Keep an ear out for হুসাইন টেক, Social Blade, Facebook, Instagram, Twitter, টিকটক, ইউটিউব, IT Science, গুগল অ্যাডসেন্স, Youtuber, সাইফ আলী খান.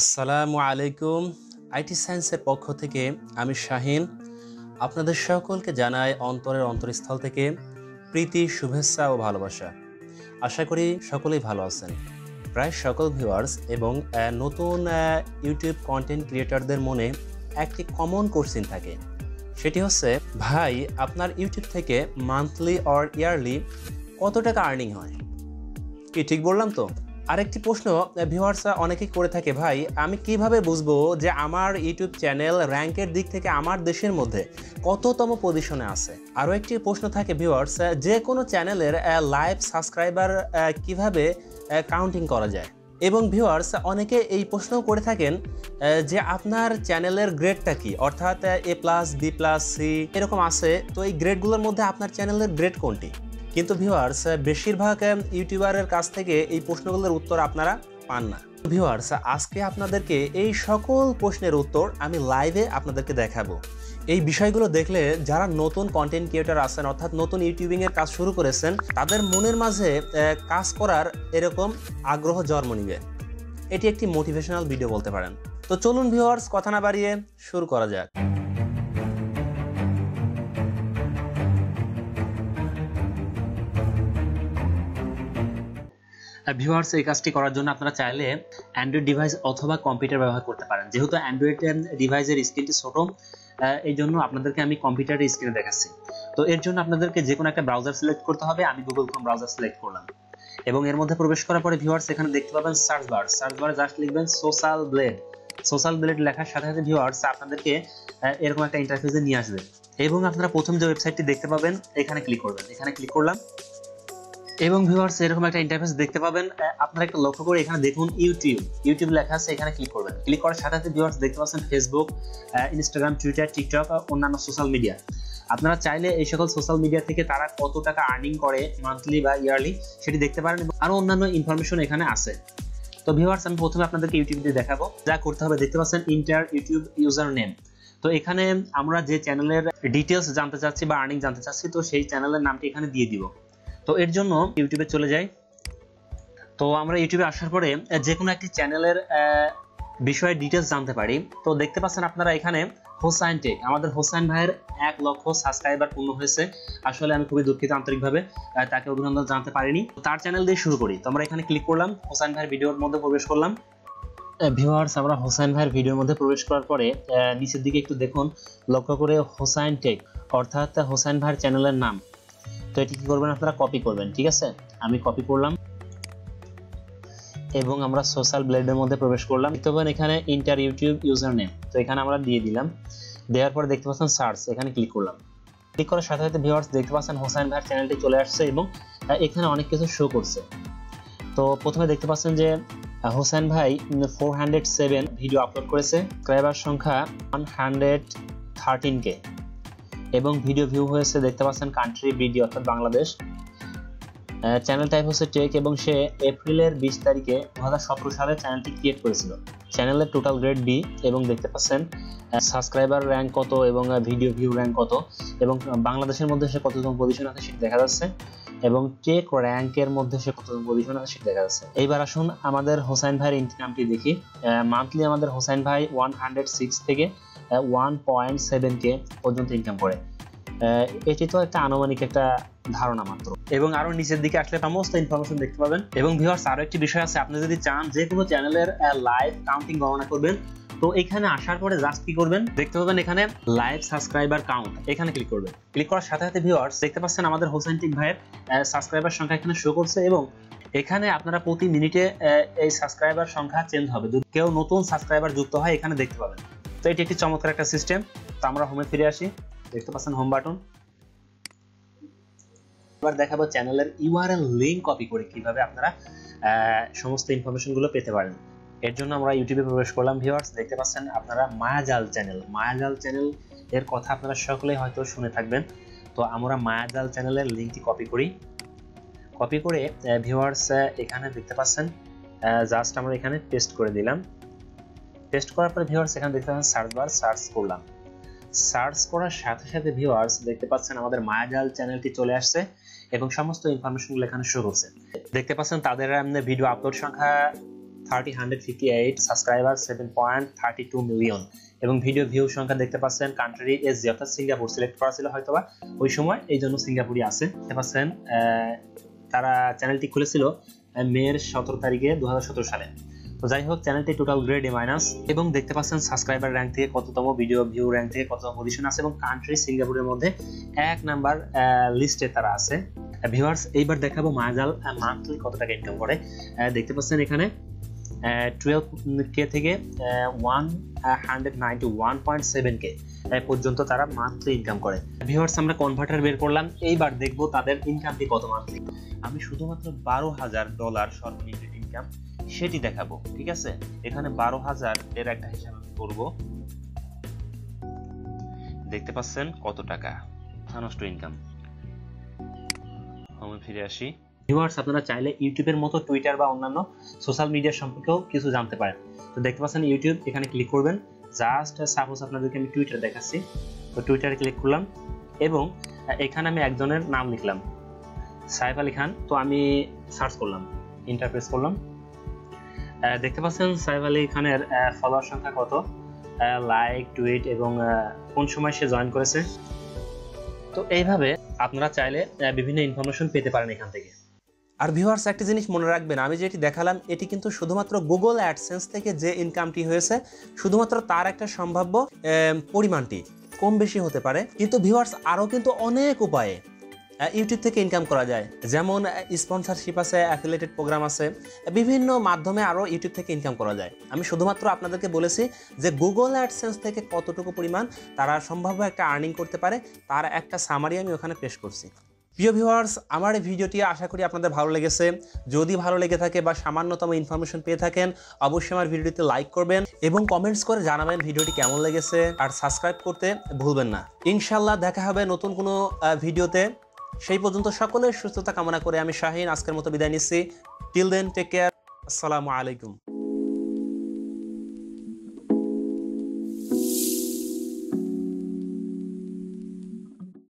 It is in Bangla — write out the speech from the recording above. আসসালামু আলাইকুম। আইটি সায়েন্সের পক্ষ থেকে আমি শাহিন আপনাদের সকলকে জানাই অন্তরের অন্তরস্থল থেকে প্রীতি, শুভেচ্ছা ও ভালোবাসা। আশা করি সকলেই ভালো আছেন। প্রায় সকল ভিউয়ার্স এবং নতুন ইউটিউব কন্টেন্ট ক্রিয়েটরদের মনে একটি কমন কোশ্চেন থাকে, সেটি হচ্ছে, ভাই আপনার ইউটিউব থেকে মান্থলি অর ইয়ারলি কত টাকা আর্নিং হয়? কি ঠিক বললাম তো? আরেকটি প্রশ্ন ভিউয়ার্সরা অনেকেই করে থাকে, ভাই আমি কিভাবে বুঝবো যে আমার ইউটিউব চ্যানেল র্যাঙ্কের দিক থেকে আমার দেশের মধ্যে কততম পজিশনে আছে? আরও একটি প্রশ্ন থাকে ভিউয়ার্স, যে কোনো চ্যানেলের লাইভ সাবস্ক্রাইবার কিভাবে কাউন্টিং করা যায়? এবং ভিউয়ার্স অনেকে এই প্রশ্নও করে থাকেন যে আপনার চ্যানেলের গ্রেডটা কি, অর্থাৎ A+, B+, C এরকম আছে, তো এই গ্রেডগুলোর মধ্যে আপনার চ্যানেলের গ্রেড কোনটি? কিন্তু ভিউয়ার্স বেশিরভাগ ইউটিউবারের কাছ থেকে এই প্রশ্নগুলোর উত্তর আপনারা পান না। ভিউয়ার্স আজকে আপনাদেরকে এই সকল প্রশ্নের উত্তর আমি লাইভে আপনাদেরকে দেখাবো। এই বিষয়গুলো দেখলে যারা নতুন কন্টেন্ট ক্রিয়েটর আছেন, অর্থাৎ নতুন ইউটিউবিংয়ের কাজ শুরু করেছেন, তাদের মনের মাঝে কাজ করার এরকম আগ্রহ জন্ম নিবে। এটি একটি মোটিভেশনাল ভিডিও বলতে পারেন। তো চলুন ভিউয়ার্স কথা না বাড়িয়ে শুরু করা যাক। ভিউয়ার্স এই কাজটি করার জন্য আপনারা চাইলে অ্যান্ড্রয়েড ডিভাইস অথবা কম্পিউটার ব্যবহার করতে পারেন। যেহেতু অ্যান্ড্রয়েড ডিভাইসের স্ক্রিনটি ছোট, এই জন্য আপনাদেরকে আমি কম্পিউটারের স্ক্রিনে দেখাচ্ছি। তো এর জন্য আপনাদেরকে যে কোনো একটা ব্রাউজার সিলেক্ট করতে হবে। আমি গুগল ক্রোম ব্রাউজার সিলেক্ট করলাম এবং এর মধ্যে প্রবেশ করার পরে ভিউয়ার্স এখানে দেখতে পাবেন সার্চ বার। সার্চ বারে জাস্ট লিখবেন সোশ্যাল ব্লেড। সোশ্যাল ব্লেড লেখার সাথে সাথে ভিউয়ার্স আপনাদেরকে এরকম একটা ইন্টারফেসে নিয়ে আসবে এবং আপনারা প্রথম যে ওয়েবসাইটটি দেখতে পাবেন এখানে ক্লিক করবেন। এখানে ক্লিক করলাম এবং ভিউয়ার্স এরকম একটা ইন্টারফেস দেখতে পাবেন। আপনারা একটা লক্ষ্য করে এখানে দেখুন ইউটিউব লেখা আছে, এখানে ক্লিক করবেন। ক্লিক করার সাথে সাথে ভিউয়ার্স দেখতে পাচ্ছেন ফেসবুক, ইনস্টাগ্রাম, টুইটার, টিকটক আর অন্যান্য সোশ্যাল মিডিয়া। আপনারা চাইলে এই সকল সোশ্যাল মিডিয়া থেকে তারা কত টাকা আর্নিং করে মান্থলি বা ইয়ারলি সেটি দেখতে পারেন এবং আরও অন্যান্য ইনফরমেশন এখানে আছে। তো ভিউয়ার্স আমি প্রথমে আপনাদেরকে ইউটিউব দিয়ে দেখাবো। যা করতে হবে দেখতে পাচ্ছেন ইন্টার ইউটিউব ইউজার নেম। তো এখানে আমরা যে চ্যানেলের ডিটেলস জানতে চাচ্ছি বা আর্নিং জানতে চাচ্ছি, তো সেই চ্যানেলের নামটি এখানে দিয়ে দিব। তো এর জন্য ইউটিউবে চলে যাই। তো আমরা ইউটিউবে আসার পরে যে কোনো একটি চ্যানেলের বিষয়ে ডিটেলস জানতে পারি। তো দেখতে পাচ্ছেন আপনারা এখানে হুসাইন টেক, আমাদের হুসাইন ভাইয়ের 1 লক্ষ সাবস্ক্রাইবার পূর্ণ হয়েছে। আসলে আমি খুবই দুঃখিত, আন্তরিকভাবে তাকে অভিনন্দন জানাতে পারিনি। তার চ্যানেল দিয়ে শুরু করি। তো আমরা এখানে ক্লিক করলাম, হুসাইন ভাইয়ের ভিডিওর মধ্যে প্রবেশ করলাম। ভিউয়ার্স আমরা হুসাইন ভাইয়ের ভিডিওর মধ্যে প্রবেশ করার পরে নিচের দিকে একটু দেখুন, লক্ষ্য করে হুসাইন টেক অর্থাৎ হুসাইন ভাইয়ের চ্যানেলের নাম। তো এটি কি করবেন, আপনারা কপি করবেন। ঠিক আছে, আমি কপি করলাম এবং আমরা সোশ্যাল ব্লেডের মধ্যে প্রবেশ করলাম। তখন এখানে ইন্টার ইউটিউব ইউজার নেম, তো এখানে আমরা দিয়ে দিলাম। দেওয়ার পর দেখতে পাচ্ছেন সার্চ, এখানে ক্লিক করলাম। ক্লিক করার সাথে সাথে ভিউয়ার্স দেখতে পাচ্ছেন হুসাইন ভাইয়ের চ্যানেলটি চলে আসছে এবং এখানে অনেক কিছু শো করছে। তো প্রথমে দেখতে পাচ্ছেন যে হুসাইন ভাই 407 ভিডিও আপলোড করেছে, সাবস্ক্রাইবার সংখ্যা 113K এবং ভিডিও ভিউ হয়েছে দেখতে পাচ্ছেন কান্ট্রি ভিডিও অর্থাৎ বাংলাদেশ। চ্যানেল টাইপ হচ্ছে টেক এবং সে এপ্রিলের 20 তারিখে 2017 সালে চ্যানেলটি ক্রিয়েট করেছিল। চ্যানেলের টোটাল গ্রেড B এবং দেখতে পাচ্ছেন সাবস্ক্রাইবার র্যাঙ্ক কত এবং ভিডিও ভিউ র্যাঙ্ক কত এবং বাংলাদেশের মধ্যে সে কততম পজিশন আছে সেটা দেখা যাচ্ছে এবং টেক র্যাঙ্কের মধ্যে সে কততম পজিশন আছে সেটা দেখা যাচ্ছে। এইবার আসুন আমাদের হুসাইন ভাইয়ের ইনকামটি দেখি। মান্থলি আমাদের হুসাইন ভাই 106 থেকে 1.7K পর্যন্ত ইনকাম করে। এটি তো একটা আনুমানিক একটা ধারণা মাত্র এবং আরো নিচের দিকে আসলে সমস্ত ইনফরমেশন দেখতে পাবেন। এবং ভিউয়ার্স আরো একটি বিষয় আছে, আপনি যদি চান যে কোনো চ্যানেলের লাইভ কাউন্টিং গণনা করবেন, তো এখানে আসার পরে জাস্ট কি করবেন দেখতে পাবেন এখানে লাইভ সাবস্ক্রাইবার কাউন্ট, এখানে ক্লিক করবেন। ক্লিক করার সাথে সাথে ভিউয়ার্স দেখতে পাচ্ছেন আমাদের হুসাইন টেক ভাইয়ের সাবস্ক্রাইবার সংখ্যা এখানে শো করছে এবং এখানে আপনারা প্রতি মিনিটে এই সাবস্ক্রাইবার সংখ্যা চেঞ্জ হবে, যদি কেউ নতুন সাবস্ক্রাইবার যুক্ত হয় এখানে দেখতে পাবেন। তো এটি একটি চমৎকার একটা সিস্টেম। তো আমরা হোমে ফিরে আসি, দেখতে পাচ্ছেন হোম বাটন। এবার দেখাবো চ্যানেলের URL লিংক কপি করে কিভাবে আপনারা সমস্ত ইনফরমেশনগুলো পেতে পারেন। এর জন্য আমরা ইউটিউবে প্রবেশ করলাম। ভিউয়ার্স দেখতে পাচ্ছেন আপনারা মায়াজাল চ্যানেল এর কথা আপনারা সকলেই হয়তো শুনে থাকবেন। তো আমরা মায়াজাল চ্যানেলের লিঙ্কটি কপি করি। কপি করে ভিউয়ার্স এখানে দেখতে পাচ্ছেন জাস্ট আমরা এখানে পেস্ট করে দিলাম। পেস্ট করার পরে ভিউয়ার্স এখানে দেখতে পাচ্ছেন সার্চ বার, সার্চ করলাম। সার্চ করার সাথে সাথে ভিউয়ার্স দেখতে পাচ্ছেন আমাদের মায়াজাল চ্যানেলটি চলে আসছে এবং সমস্ত ইনফরমেশনগুলো এখানে শো করছে। দেখতে পাচ্ছেন তাদের ভিডিও আপলোড সংখ্যা 358 সাবস্ক্রাইবার 7.32 মিলিয়ন এবং ভিডিও ভিউ সংখ্যা দেখতে পাচ্ছেন কান্ট্রি এস জি অর্থাৎ সিঙ্গাপুর সিলেক্ট করা ছিল হয়তোবা ওই সময় এইজন্য সিঙ্গাপুরই আছে দেখতে পাচ্ছেন তারা চ্যানেলটি খুলেছিল মে 17 তারিখে 2017 সালে তো যাই হোক চ্যানেলটি টোটাল গ্রেড এ মাইনাস এবং দেখতে পাচ্ছেন সাবস্ক্রাইবার র‍্যাঙ্ক থেকে কততম ভিডিও ভিউ র‍্যাঙ্ক থেকে কততম পজিশন আছে এবং কান্ট্রি সিঙ্গাপুরের মধ্যে 1 নাম্বার লিস্টে তারা আছে ভিউয়ার্স এইবার দেখাবো মাজাল মান্থলি কত টাকা ইনকাম করে দেখতে পাচ্ছেন এখানে 12k থেকে 191.7k পর্যন্ত তারা মান্থলি ইনকাম করে ভিউয়ার্স আমরা কনভার্টার বের করলাম এইবার দেখব তাদের ইনকামটি কত মান্থলি আমি শুধুমাত্র $12,000 সর্বনিম্ন ইনকাম সেটি দেখাবো ঠিক আছে এখানে 12,000 এর একটা হিসাব আমি করব দেখতে পাচ্ছেন কত টাকা থানস্ট ইনকাম আমি ফিরে আসি ভিউয়ার্স আপনারা চাইলে ইউটিউবের মতো টুইটার বা অন্যান্য সোশ্যাল মিডিয়া সম্পর্কেও কিছু জানতে পারেন তো দেখতে পাচ্ছেন ইউটিউব এখানে ক্লিক করবেন জাস্ট সাপোজ আপনাদেরকে আমি টুইটার দেখাচ্ছি তো টুইটারে ক্লিক করলাম এবং এখানে আমি একজনের নাম লিখলাম সাইফ আলী খান তো আমি সার্চ করলাম এন্টার প্রেস করলাম দেখতে পাচ্ছেন সাইফ আলী খানের ফলোয়ার সংখ্যা কত লাইক টুইট এবং কোন সময় সে জয়েন করেছে তো এইভাবে আপনারা চাইলে বিভিন্ন ইনফরমেশন পেতে পারেন এখান থেকে আর ভিউয়ার্স একটা জিনিস মনে রাখবেন আমি যেটি দেখালাম এটি কিন্তু শুধুমাত্র গুগল অ্যাডসেন্স থেকে যে ইনকামটি হয়েছে শুধুমাত্র তার একটা সম্ভাব্য পরিমাণটি কম বেশি হতে পারে কিন্তু ভিউয়ার্স আরও কিন্তু অনেক উপায়ে ইউটিউব থেকে ইনকাম করা যায় যেমন স্পন্সরশিপ আছে অ্যাফিলিয়েটেড প্রোগ্রাম আছে বিভিন্ন মাধ্যমে আরও ইউটিউব থেকে ইনকাম করা যায় আমি শুধুমাত্র আপনাদেরকে বলেছি যে গুগল অ্যাডসেন্স থেকে কতটুকু পরিমাণ তারা সম্ভাব্য একটা আর্নিং করতে পারে তার একটা সামারি আমি ওখানে পেশ করছি প্রিয় ভিউয়ার্স আমার এই ভিডিওটি আশা করি আপনাদের ভালো লেগেছে যদি ভালো লেগে থাকে বা সামান্যতম ইনফরমেশন পেয়ে থাকেন অবশ্যই আমার ভিডিওটিতে লাইক করবেন এবং কমেন্টস করে জানাবেন ভিডিওটি কেমন লেগেছে আর সাবস্ক্রাইব করতে ভুলবেন না ইনশাল্লাহ দেখা হবে নতুন কোনো ভিডিওতে সেই পর্যন্ত সকলের সুস্থতা কামনা করে আমি শাহিন আজকের মতো বিদায় নিচ্ছি টিল দেন টেক কেয়ার আসসালামু আলাইকুম।